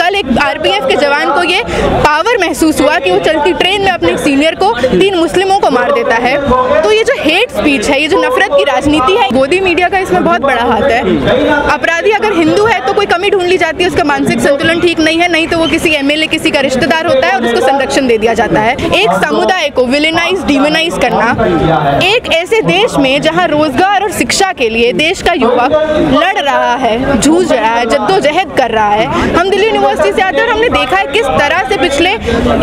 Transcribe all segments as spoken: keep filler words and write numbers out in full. कल एक आरपीएफ के जवान को ये पावर महसूस हुआ कि वो चलती ट्रेन में अपने सीनियर को, तीन मुस्लिमों को मार देता है। तो ये जो हेट स्पीच है, ये जो नफरत की राजनीति है, गोदी मीडिया का इसमें बहुत बड़ा हाथ है। अपराधी अगर हिंदू है तो कोई कमी ढूंढ ली जाती है, उसका मानसिक संतुलन ठीक नहीं है, नहीं तो वो किसी एमएलए किसी का रिश्तेदार होता है और उसको संरक्षण दे दिया जाता है। एक समुदाय को विलेनाइज डिमोनाइज करना, एक ऐसे देश में जहाँ रोजगार और शिक्षा के लिए देश का युवक लड़ रहा है, जूझ रहा है, जद्दोजहद कर रहा है। हम दिल्ली यूनिवर्सिटी से आते हैं और हमने देखा है किस तरह से पिछले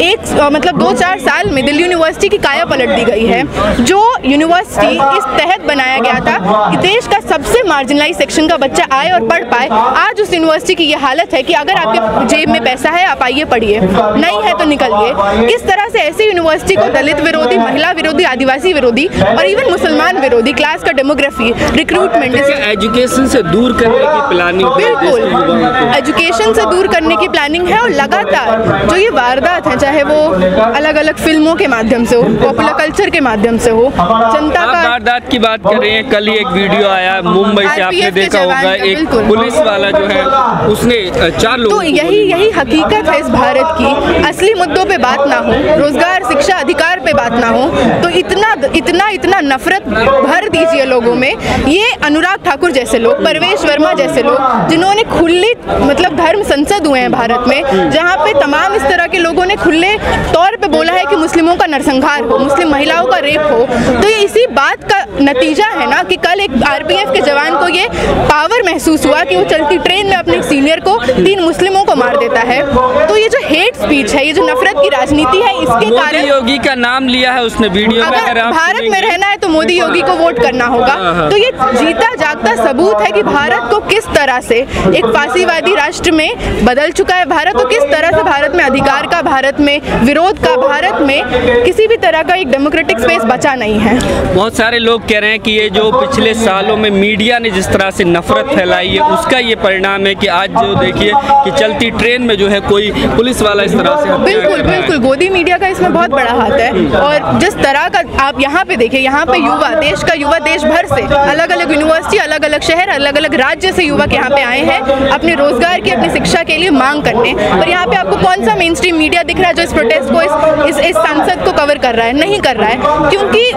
एक मतलब दो चार साल में दिल्ली यूनिवर्सिटी की काया पलट दी गई है। जो यूनिवर्सिटी इस तहत बनाया गया था कि देश का सबसे मार्जिनलाइज सेक्शन का बच्चा आए और पढ़ पाए, आज उस यूनिवर्सिटी की यह हालत है कि अगर आपके जेब में पैसा है आप आइए पढ़िए, नहीं है तो निकलिए। किस तरह से ऐसी यूनिवर्सिटी को दलित विरोधी, महिला विरोधी, आदिवासी विरोधी और इवन मुसलमान विरोधी, क्लास का डेमोग्राफी, रिक्रूटमेंट, एजुकेशन से दूर करने की प्लानिंग, बिल्कुल एजुकेशन से दूर करने की प्लानिंग है। और लगातार जो ये वारदात है, चाहे वो अलग अलग फिल्मों के माध्यम से हो, पॉपुलर कल्चर के माध्यम से हो, जनता का वारदात की बात कर रहे हैं। कल ही एक वीडियो आया मुंबई से, आपने देखा होगा, एक पुलिस वाला जो है उसने चार लोगों तो यही यही हकीकत है इस भारत की। असली मुद्दों पे बात ना हो, रोजगार, शिक्षा, अधिकार पे बात ना हो, तो इतना इतना इतना नफरत भर दीजिए लोगों में। ये अनुराग ठाकुर जैसे लोग, परवेश वर्मा जैसे लोग, जिन्होंने खुली मतलब धर्म संसद हुए हैं भारत में, जहाँ पे तमाम इस तरह के लोगों ने खुले तौर पे बोला है कि मुस्लिमों का नरसंहार हो, मुस्लिम महिलाओं का रेप हो। तो ये इसी बात का नतीजा है ना कि कल एक आरपीएफ के जवान को ये पावर महसूस हुआ कि वो चलती ट्रेन में अपने सीनियर को, तीन मुस्लिमों को मार देता है। तो ये जो हेट स्पीच है, ये जो नफरत की राजनीति है, इसके कारण योगी का नाम लिया है उसने वीडियो में, अगर भारत में रहना है तो मोदी योगी को वोट करना होगा। तो ये जीता जागता सबूत है कि भारत को किस तरह से एक फासीवादी राष्ट्र में बदल चुका है भारत, तो किस तरह से भारत में अधिकार का, भारत में विरोध का, भारत में किसी भी तरह का एक डेमोक्रेटिक स्पेस बचा नहीं है। बहुत सारे लोग कह रहे हैं कि ये जो पिछले सालों में मीडिया ने जिस तरह से नफरत फैलाई है, उसका ये परिणाम है कि आज जो देखिए कि चलती ट्रेन में जो है कोई पुलिस वाला इस तरह से, बिल्कुल बिल्कुल गोदी मीडिया का इसमें बहुत बड़ा हाथ है। और जिस तरह का आप यहाँ पे देखिए, यहाँ पे युवा, देश का युवा, देश भर से अलग अलग यूनिवर्सिटी, अलग अलग शहर, अलग अलग राज्य से युवक यहाँ पे आए हैं अपने रोजगार की, अपनी शिक्षा के लिए मांग करने। और यहाँ पे आपको कौन सा मेन स्ट्रीम मीडिया दिख रहा है जो इस प्रोटेस्ट को, इस इस, इस संसद को कवर कर रहा है? नहीं कर रहा है, क्योंकि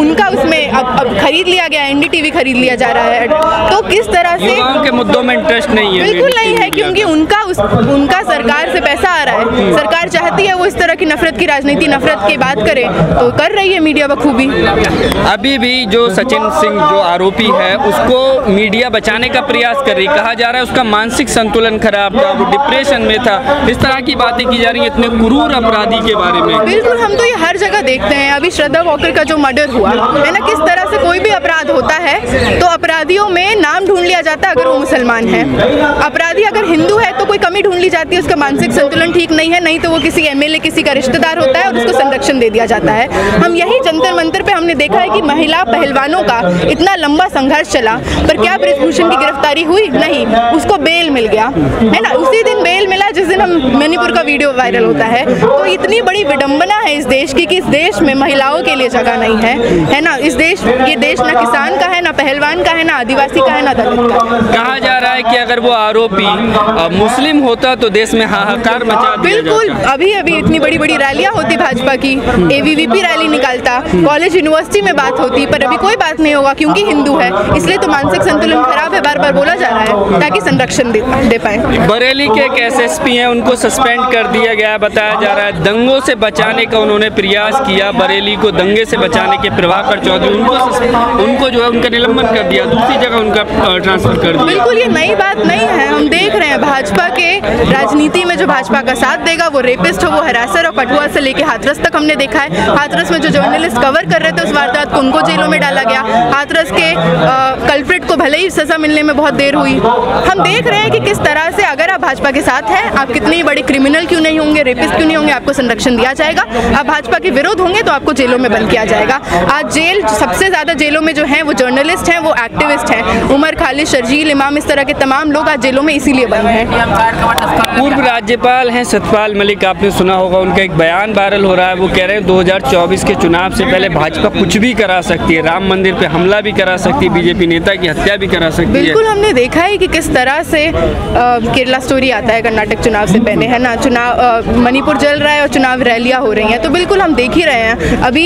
उनका उसमें अब, अब खरीद लिया गया है, एनडीटीवी खरीद लिया जा रहा है। तो किस तरह से युवाओं के मुद्दों में इंटरेस्ट नहीं है, बिल्कुल नहीं है, क्योंकि उनका उस, उनका सरकार से पैसा आ रहा है, सरकार चाहती है वो इस तरह की नफरत की राजनीति, नफरत की बात करे तो कर रही है मीडिया बखूबी। अभी भी जो सचिन सिंह जो आरोपी है उसको मीडिया बचाने का प्रयास कर रही, कहा जा रहा है उसका मानसिक संतुलन खराब था, वो डिप्रेशन में था, इस तरह की बातें की जा रही है इतने क्रूर अपराधी के बारे में। बिल्कुल, हम तो ये हर जगह देखते हैं। अभी श्रद्धा वाकर का जो मर्डर हुआ है ना, किस तरह से कोई भी अपराध होता है तो अपराधियों में नाम ढूंढ लिया जाता है, अगर वो मुसलमान है। अपराधी अगर हिंदू है तो कोई कमी ढूंढ ली जाती है, उसका मानसिक संतुलन ठीक नहीं है, नहीं तो वो किसी एमएलए किसी का रिश्तेदार होता है और उसको संरक्षण दे दिया जाता है। हम यही जंतर मंतर पे हमने देखा है कि महिला पहलवानों का इतना लंबा संघर्ष चला, पर क्या ब्रिजभूषण की गिरफ्तारी हुई? नहीं, उसको बेल मिल गया है ना, उसी दिन बेल मिला जिस दिन हम मणिपुर का वीडियो वायरल होता है। तो इतनी बड़ी विडंबना है इस देश की कि इस देश में महिलाओं के लिए जगह नहीं है, है ना। इस देश, ये देश ना किसान का है, ना पहलवान का है, ना आदिवासी का है, ना दलित का है। कहा जा रहा है कि अगर वो आरोपी मुस्लिम होता तो देश में हाहाकार मचा। बिल्कुल, अभी अभी इतनी बड़ी बड़ी रैलियाँ होती भाजपा की, एबीवीपी रैली निकालता, कॉलेज यूनिवर्सिटी में बात होती, पर अभी कोई बात नहीं होगा क्योंकि हिंदू है, इसलिए तो मानसिक संतुलन खराब है बार बार बोला जा रहा है ताकि संरक्षण दे पाए। बरेली के एक एस एस पी हैं, उनको सस्पेंड कर दिया गया, बताया जा रहा है दंगों से बचाने का उन्होंने प्रयास किया, बरेली को दंगे से बचाने के आकर चौधरी, उनको उनको जो है उनका निलंबन कर दिया, दूसरी जगह उनका ट्रांसफर कर दिया। बिल्कुल, ये नई बात नहीं है। हम देख रहे हैं भाजपा के राजनीति में जो भाजपा का साथ देगा वो रेपिस्ट हो, वो हरासर, और कठुआ से लेकर हाथरस तक हमने देखा है। हाथरस में जो जर्नलिस्ट कवर कर रहे थे उस वारदात को, उनको जेलों में डाला गया, हाथरस के कल्प्रिट को भले ही सजा मिलने में बहुत देर हुई। हम देख रहे हैं कि किस तरह से अगर आप भाजपा के साथ हैं, आप कितने बड़े क्रिमिनल क्यों नहीं होंगे, रेपिस्ट क्यों नहीं होंगे, आपको संरक्षण दिया जाएगा। आप भाजपा के विरोध होंगे तो आपको जेलों में बंद किया जाएगा। आज जेल, सबसे ज़्यादा जेलों में जो हैं वो जर्नलिस्ट हैं, वो एक्टिविस्ट हैं, उमर खालिद, शर्जील इमाम, इस तरह के तमाम लोग आज जेलों में इसीलिए बंद हैं। पूर्व राज्यपाल हैं सतपाल मलिक, आपने सुना होगा, उनका एक बयान वायरल हो रहा है, वो कह रहे हैं दो हज़ार चौबीस के चुनाव से पहले भाजपा कुछ भी करा सकती है, राम मंदिर पे हमला भी करा सकती है, बीजेपी नेता की हत्या भी करा सकती है। बिल्कुल, हमने देखा है कि किस तरह से केरला स्टोरी आता है कर्नाटक चुनाव से पहले, है ना। चुनाव मणिपुर चल रहा है और चुनाव रैलियां हो रही हैं, तो बिल्कुल हम देख ही रहे हैं। अभी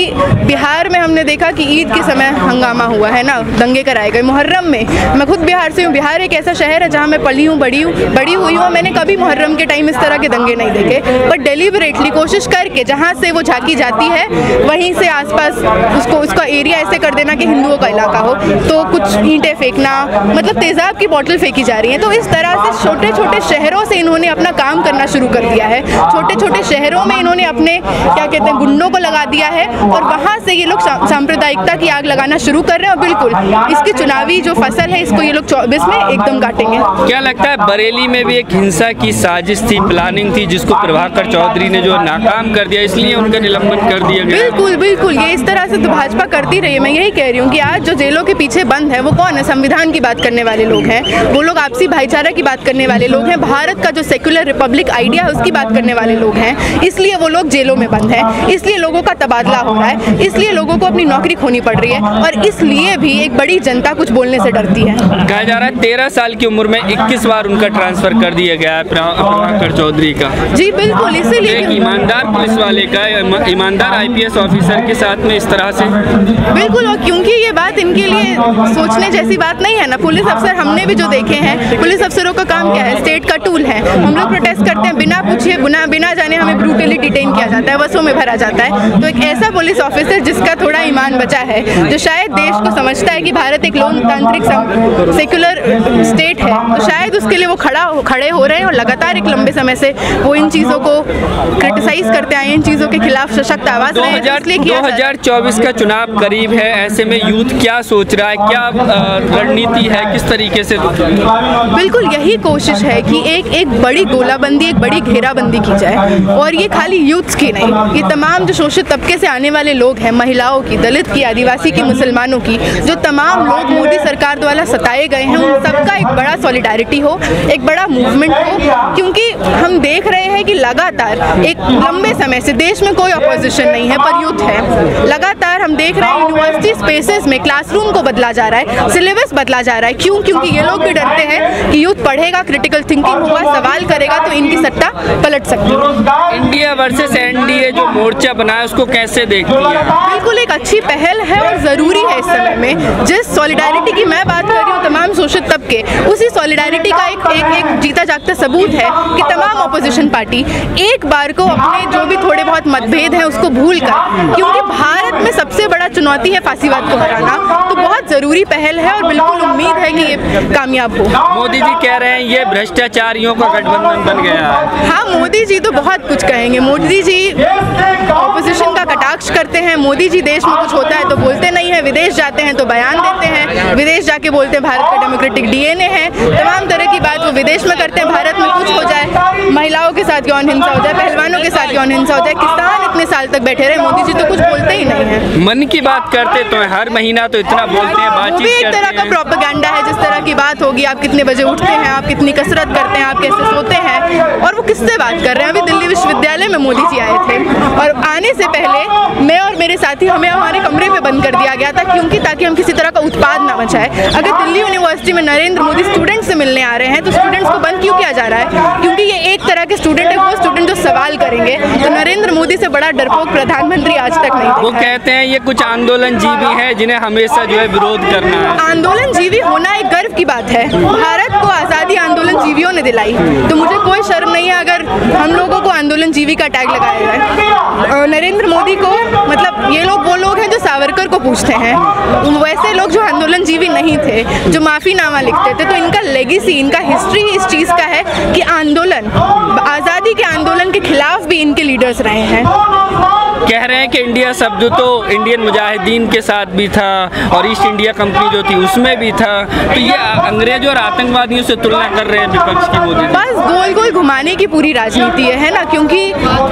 बिहार में हमने देखा कि ईद के समय हंगामा हुआ है ना, दंगे कराए गए। मुहर्रम में, मैं खुद बिहार से हूँ, बिहार एक ऐसा शहर है जहाँ मैं पली हूँ, बड़ी हूँ, बड़ी हुई हूँ, मैंने कभी मुहर्रम के टाइम इस तरह के दंगे नहीं देखे। बट डेलीबरेटली कोशिश करके जहाँ से वो झांकी जाती है वहीं से आसपास उसको उसका एरिया ऐसे कर देना कि हिंदुओं का इलाका हो, तो कुछ ईंटें फेंकना, मतलब तेजाब की बोतल फेंकी जा रही है। तो इस तरह से छोटे छोटे शहरों से इन्होंने अपना काम करना शुरू कर दिया है। छोटे छोटे शहरों में इन्होंने अपने क्या कहते हैं गुंडों को लगा दिया है और वहाँ से ये लोग सांप्रदायिकता की आग लगाना शुरू कर रहे हैं। और बिल्कुल इसकी चुनावी जो फसल है इसको ये लोग चौबीस में एकदम काटेंगे। क्या लगता है बरेली में भी एक हिंसा की साजिश थी, प्लानिंग थी, जिसको प्रभाकर चौधरी ने जो नाकाम कर दिया, इसलिए उनका निलंबन कर दिया गया? बिल्कुल बिल्कुल, ये इस तरह से तो भाजपा करती रही है। मैं यही कह रही हूँ कि आज जो जेलों के पीछे बंद है वो कौन है? संविधान की बात करने वाले लोग हैं, वो लोग आपसी भाईचारा की बात करने वाले लोग हैं, भारत का जो सेक्युलर रिपब्लिक आइडिया है उसकी बात करने वाले लोग हैं, इसलिए वो लोग जेलों में बंद हैं, इसलिए लोगों का तबादला हो रहा है, इसलिए लोगों को अपनी नौकरी खोनी पड़ रही है, और इसलिए भी एक बड़ी जनता कुछ बोलने से डरती है। कहा जा रहा है तेरह साल की उम्र में इक्कीस बार उनका ट्रांसफर कर दिया गया है प्रभाकर चौधरी का। जी बिल्कुल, इसीलिए ईमानदार पुलिस वाले का, ईमानदार आईपीएस ऑफिसर के साथ में इस तरह से। बिल्कुल, और क्योंकि ये बात इनके लिए सोचने जैसी बात नहीं है ना। पुलिस अफसर हमने भी जो देखे हैं, पुलिस अफसरों का काम क्या है? स्टेट का टूल है। हम लोग प्रोटेस्ट करते हैं, बिना पूछे बिना बिना जाने हमें ब्रूटली डिटेन किया जाता है, बसों में भरा जाता है। तो एक ऐसा पुलिस ऑफिसर जिसका थोड़ा ईमान बचा है, जो शायद देश को समझता है कि भारत एक लोकतांत्रिक सेक्युलर स्टेट है, तो शायद उसके लिए वो खड़ा खड़े हो रहे हैं। और लगातार एक लंबे समय से वो इन चीज़ों को क्रिटिसाइज करते आए, इन चीज़ों के खिलाफ सशक्त आवाज रहे। दो हज़ार चौबीस का चुनाव करीब है, ऐसे में यूथ क्या सोच रहा है, क्या रणनीति है, किस तरीके से? बिल्कुल यही कोशिश है कि एक एक बड़ी गोलाबंदी, एक बड़ी घेराबंदी की जाए। और ये खाली यूथ्स की नहीं, ये तमाम जो शोषित तबके से आने वाले लोग हैं, महिलाओं की, दलित की, आदिवासी की, मुसलमानों की, जो तमाम लोग मोदी सरकार द्वारा सताए गए हैं, उन सबका एक बड़ा सॉलिडारिटी हो, एक बड़ा मूवमेंट हो। क्योंकि हम देख रहे हैं कि लगातार एक लंबे समय से देश में कोई अपोजिशन नहीं है पर यूथ है। लगातार हम देख रहे हैं यूनिवर्सिटी स्पेसेस में क्लासरूम को बदला जा रहा है, सिलेबस बदला जा रहा है। क्यों? क्योंकि ये लोग भी डरते हैं कि यूथ पढ़ेगा, क्रिटिकल थिंकिंग होगा, सवाल करेगा, तो इनकी सत्ता पलट सकती है। इंडिया वर्सेस एनडीए जो मोर्चा बनाया, उसको कैसे देखती है? बिल्कुल एक अच्छी पहल है और ज़रूरी है इस समय में। जिस सॉलिडारिटी की मैं बात कर रही हूँ तमाम शोषित तबके, उसी सॉलिडारिटी का एक एक एक जीता जागता सबूत है कि तमाम अपोजिशन पार्टी एक बार को अपने जो भी थोड़े बहुत मतभेद हैं उसको भूल कर, क्योंकि भारत में सबसे बड़ा चुनौती है फासीवाद को हराना, तो बहुत ज़रूरी पहल है और बिल्कुल उम्मीद है कि ये कामयाब हो। मोदी जी कह रहे हैं ये भ्रष्टाचारियों का गठबंधन बन गया है। हाँ, मोदी जी तो बहुत कुछ कहेंगे। मोदी जी ऑपोजिशन का कटाक्ष करते हैं, मोदी जी देश में कुछ होता है तो बोलते नहीं है, विदेश जाते हैं तो बयान देते हैं, विदेश जाके बोलते हैं भारत का डेमोक्रेटिक डीएनए है, तमाम तरह की बात वो विदेश में करते हैं। भारत में कुछ हो जाए, महिलाओं के साथ यौन हिंसा हो जाए, पहलवानों के साथ यौन हिंसा हो जाए, किसान इतने साल तक बैठे रहे, मोदी जी तो कुछ बोलते ही नहीं है। मन की बात करते तो हर महीना तो इतना बोलते हैं, बातचीत करते हैं, एक तरह का प्रोपेगेंडा है। जिस तरह की बात होगी, आप कितने बजे उठते हैं, आप कितनी कसरत करते हैं, आप कैसे सोते हैं, और वो किससे बात कर रहे हैं। अभी दिल्ली विश्वविद्यालय में मोदी जी आए थे और आने से पहले मैं और मेरे साथी, हमें हमारे कमरे में बंद कर दिया गया था, क्योंकि ताकि हम किसी तरह का उत्पाद ना मचाए। अगर दिल्ली यूनिवर्सिटी में नरेंद्र मोदी स्टूडेंट से मिलने आ रहे हैं तो स्टूडेंट्स को बंद क्यों किया जा रहा है? क्योंकि ये एक तरह के स्टूडेंट है, वो स्टूडेंट जो सवाल करेंगे। तो नरेंद्र मोदी से बड़ा डरपोक प्रधानमंत्री आज तक नहीं। वो कहते हैं ये कुछ आंदोलन जीवी है जिन्हें हमेशा जो है विरोध करना है। आंदोलन जीवी होना एक गर्व की बात है। भारत को आज़ादी आंदोलन जीवियों ने दिलाई, तो मुझे कोई शर्म नहीं है अगर हम लोगों को आंदोलन जीवी का टैग लगाया जाए। नरेंद्र मोदी को, मतलब ये लोग वो लोग हैं जो सावरकर को पूछते हैं, वैसे लोग जो आंदोलन जीवी नहीं थे, जो माफ़ीनामा लिखते थे। तो इनका लेगेसी, इनका हिस्ट्री इस चीज़ का है कि आंदोलन, आज़ादी के आंदोलन के खिलाफ भी इनके लीडर्स रहे हैं। कह रहे हैं कि इंडिया शब्द तो इंडियन मुजाहिदीन के साथ भी था और ईस्ट इंडिया कंपनी जो थी उसमें भी था, तो ये अंग्रेजों और आतंकवादियों से तुलना कर रहे हैं विपक्ष की मोदी। बस गोल गोल घुमाने की पूरी राजनीति है ना, क्योंकि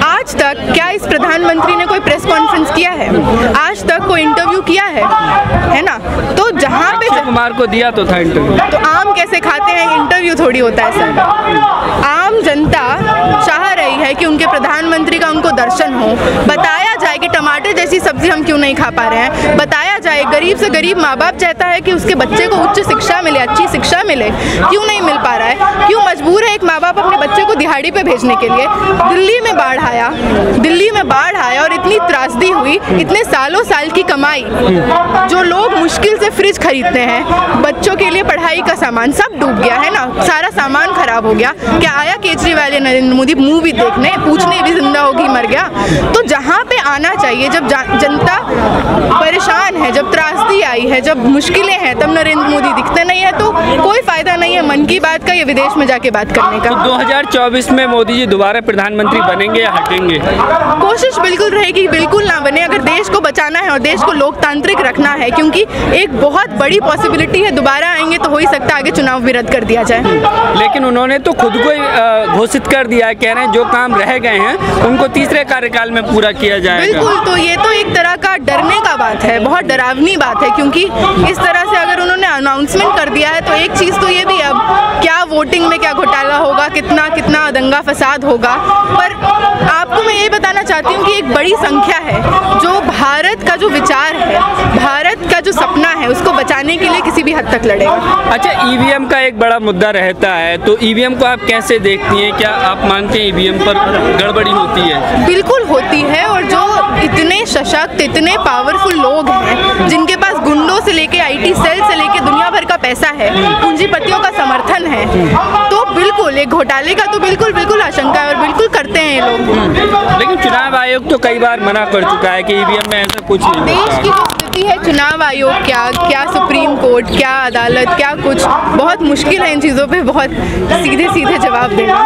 आज तक क्या इस प्रधानमंत्री ने कोई प्रेस कॉन्फ्रेंस किया है? आज तक कोई इंटरव्यू किया है? है ना, तो जहाँ पे अक्षय कुमार को दिया तो था इंटरव्यू, तो आम कैसे खाते हैं, इंटरव्यू थोड़ी होता है सर। आम जनता चाह रही है कि उनके प्रधानमंत्री का उनको दर्शन हो, बताया जाए कि टमाटर जैसी सब्जी हम क्यों नहीं खा पा रहे हैं, बताया जाए। गरीब से गरीब माँ बाप चाहता है कि उसके बच्चे को उच्च शिक्षा मिले, अच्छी शिक्षा मिले, क्यों नहीं मिल पा रहा है, क्यों मजबूर है एक माँ बाप अपने बच्चे को दिहाड़ी पे भेजने के लिए। दिल्ली में बाढ़ आया, दिल्ली में बाढ़ आया और इतनी त्रासदी हुई, इतने सालों साल की कमाई, जो लोग मुश्किल से फ्रिज खरीदते हैं, बच्चों के लिए पढ़ाई का सामान, सब डूब गया है ना, सारा सामान खराब हो गया। क्या आया केजरीवाल या नरेंद्र मोदी मूवी देखने, पूछने भी जिंदा होगी मर गया। तो जहाँ पे आना चाहिए जब जनता परेशान है, जब त्रासदी आई है, जब मुश्किलें हैं, तब नरेंद्र मोदी दिखते नहीं है, तो कोई फायदा नहीं है मन की बात का या विदेश में जाके बात करने का। तो दो हज़ार चौबीस में मोदी जी दोबारा प्रधानमंत्री बनेंगे या हटेंगे? कोशिश बिल्कुल रहेगी बिल्कुल ना बने, अगर देश को बचाना है और देश को लोकतांत्रिक रखना है, क्योंकि एक बहुत बड़ी पॉसिबिलिटी है दोबारा आएंगे तो हो ही सकता है आगे चुनाव भी रद्द कर दिया जाए। लेकिन उन्होंने तो खुद को घोषित कर दिया है, कह रहे हैं जो काम रह गए हैं उनको तीसरे कार्यकाल में पूरा किया जाएगा। बिल्कुल, तो ये तो एक तरह का डरने का बात है, बहुत डरावनी बात है, क्योंकि इस तरह से अगर उन्होंने अनाउंसमेंट कर दिया है तो एक चीज़ तो ये भी, अब क्या वोटिंग में क्या घोटाला होगा, कितना कितना दंगा फसाद होगा, पर आपको मैं ये बताना चाहती हूँ कि एक बड़ी संख्या है जो भारत का जो विचार है, भारत का जो सपना है, उसको बचाने के लिए किसी भी हद तक लड़ेगा। अच्छा, ईवीएम का एक बड़ा मुद्दा रहता है, तो ईवीएम को आप कैसे देखती हैं? क्या आप मानते हैं ईवीएम पर गड़बड़ी होती है? बिल्कुल होती है, और जो इतने सशक्त, इतने पावरफुल लोग हैं, जिनके पास गुंडों से लेके आईटी सेल से लेके दुनिया भर का पैसा है, पूंजीपतियों का समर्थन है, तो बिल्कुल एक घोटाले का तो बिल्कुल बिल्कुल आशंका है और बिल्कुल करते हैं ये लोग। लेकिन चुनाव आयोग तो कई बार मना कर चुका है कि ईवीएम में ऐसा कुछ नहीं। देश की जो स्थिति है, चुनाव आयोग क्या क्या सुप्रीम कोर्ट क्या अदालत क्या कुछ, बहुत मुश्किल है इन चीज़ों पर बहुत सीधे सीधे जवाब देना।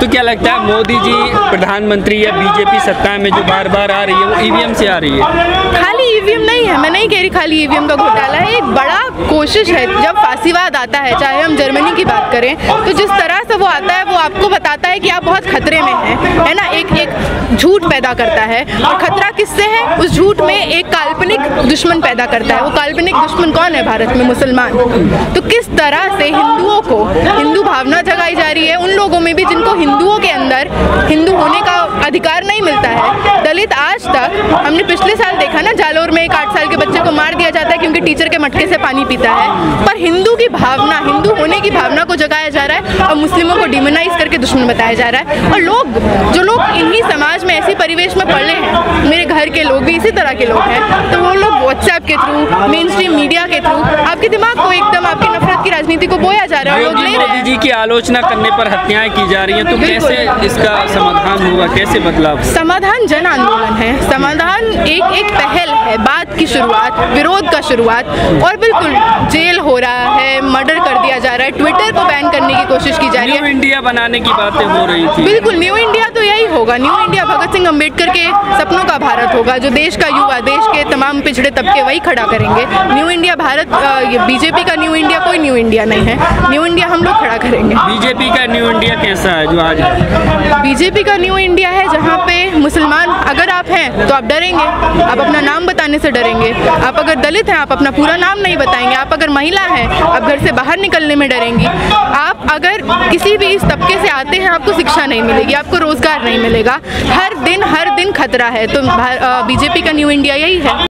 तो क्या लगता है मोदी जी प्रधानमंत्री या बीजेपी सत्ता में जो बार बार आ रही है वो ईवीएम से आ रही है? खाली ईवीएम नहीं है, मैं नहीं कह रही खाली ईवीएम का घोटाला है, एक बड़ा कोशिश है। जब फासीवाद आता है, चाहे हम जर्मनी की बात करें, तो जिस तरह से वो आता है वो आपको बताता है कि आप बहुत खतरे में हैं, है ना, एक एक झूठ पैदा करता है, और खतरा किससे है, उस झूठ में एक काल्पनिक दुश्मन पैदा करता है। वो काल्पनिक दुश्मन कौन है? भारत में मुसलमान। तो किस तरह से हिंदुओं को हिंदू भावना जगाई जा रही है, उन लोगों में भी जिनको हिंदुओं के अंदर हिंदू होने का अधिकार नहीं मिलता है। दलित आज तक, हमने पिछले साल देखा ना, जालोर में एक आठ साल के बच्चे को मार दिया जाता है क्योंकि टीचर के मटके से पानी पीता है, पर हिंदू की भावना, हिंदू होने की भावना को जगाया जा रहा है और मुस्लिमों को डिमोनाइज करके दुश्मन बताया जा रहा है। और लोग जो लोग इन्हीं समाज में, ऐसी परिवेश में पले हैं, मेरे घर के लोग भी इसी तरह के लोग हैं, तो वो लोग व्हाट्सएप के थ्रू, मेन स्ट्रीम मीडिया के थ्रू आपके दिमाग को एकदम आपकी नफरत की राजनीति को बोया जा रहा है। मोदी जी की आलोचना करने पर हत्याएं की जा रही है, तो कैसे इसका समाधान होगा, कैसे बदलाव? समाधान जन आंदोलन है, समाधान एक एक पहल है, बात की शुरुआत, विरोध का शुरुआत, और बिल्कुल जेल हो रहा है, मर्डर कर दिया जा रहा है, ट्विटर को बैन करने की कोशिश की जा रही है, न्यू इंडिया बनाने की बातें हो रही थी। बिल्कुल, न्यू इंडिया तो यही होगा, न्यू इंडिया भगत सिंह अम्बेडकर के सपनों का भारत होगा, जो देश का युवा, देश के तमाम पिछड़े तबके वही खड़ा करेंगे। न्यू इंडिया भारत, बीजेपी का न्यू इंडिया कोई न्यू इंडिया नहीं है, न्यू इंडिया हम लोग खड़ा करेंगे। बीजेपी का न्यू इंडिया कैसा है जो आज है? बीजेपी का न्यू इंडिया है जहाँ पे मुसलमान अगर आप हैं तो आप डरेंगे, आप अपना नाम बताने से डरेंगे, आप अगर दलित हैं आप अपना पूरा नाम नहीं बताएंगे, आप अगर महिला हैं आप घर से बाहर निकलने में डरेंगी, आप अगर किसी भी इस तबके से आते हैं आपको शिक्षा नहीं मिलेगी, आपको रोजगार नहीं मिलेगा, हर दिन हर दिन खतरा है। तो बीजेपी का न्यू इंडिया यही है।